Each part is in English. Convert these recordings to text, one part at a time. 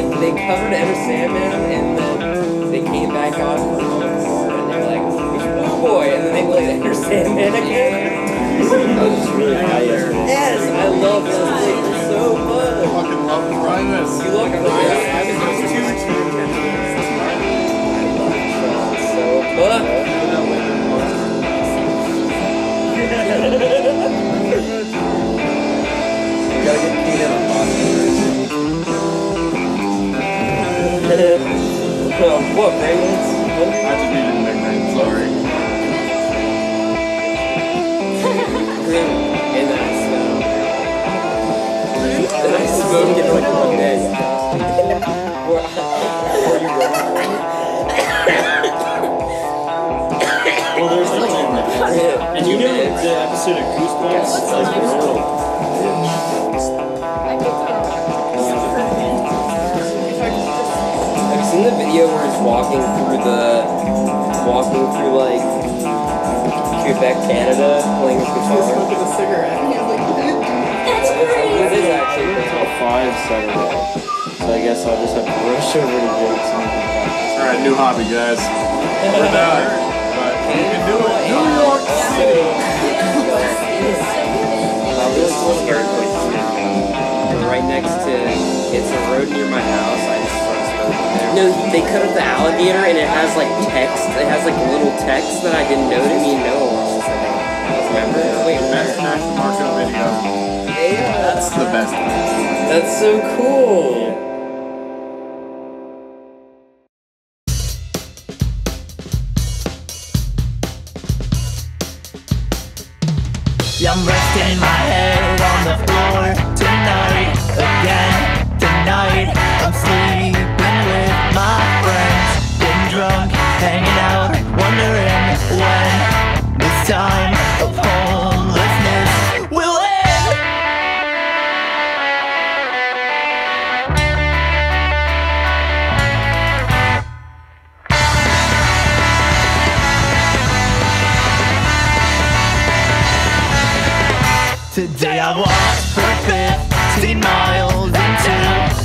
They covered Enter Sandman, and then they came back on for another part, and they were like, it's Blue Boy, and then they played Enter Sandman again. That was just really high there. Yes, I love this. It's so fun. I fucking love this. You look, I'm like, I was just too I love it so much. You gotta get peanut on what, Penguins? I just needed a nickname, sorry. Grim and I smelled. And I smelled it like one day. Where are you going? Well, there's the nickname. And you know the episode of Goosebumps? Yeah, that's like the in the video where he's walking through like Quebec, Canada, playing his guitar. He's smoking a cigarette. He's like, that's crazy. This is actually It's 5 Saturday, so I guess I'll just have to rush over to Jake's. All right, new hobby, guys. We're done, but you can do it. New York City. Right next to it's a road near my house. No, they cut up the alligator and it has like text. It has like little text that I didn't know to mean no one. Remember? Wait, best Max and Marco video. Yeah, that's the best one. That's so cool. Yeah. I'm resting my head on the floor tonight, again tonight. I'm sleeping with my friends, been drunk, hanging out, wondering when this time of homelessness will end. Today I walked for 15 miles into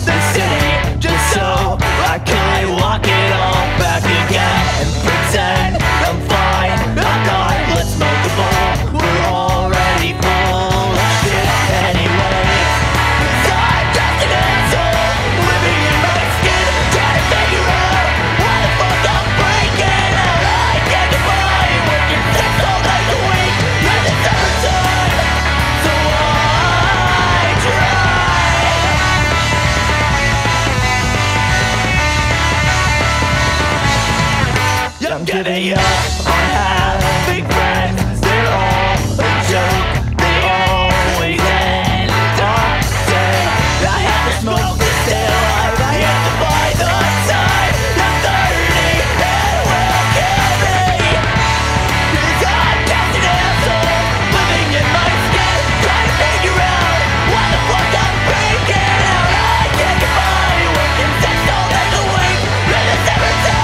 the city just so I could walk it all back again and pretend I'm fine. I'm not. Let's smoke the ball. We're already full of shit anyway. I'm just an asshole living in my skin, trying to figure out why the fuck I'm breaking out. I can't define working 6 all night a week in the summertime, so I try. I'm getting up on having friends. They're all a joke. They always end up dead. I have to smoke the still. I have to buy the sign. I'm 30 and will kill me. 'Cause I'm just an asshole living in my skin, trying to figure out why the fuck I'm breaking out. I can't get by working 6 all night a week in the summertime.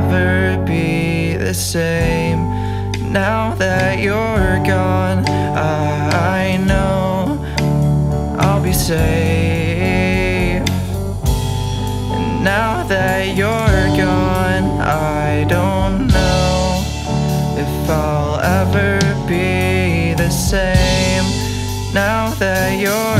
never be the same. Now that you're gone, I know I'll be safe. And now that you're gone, I don't know if I'll ever be the same. Now that you're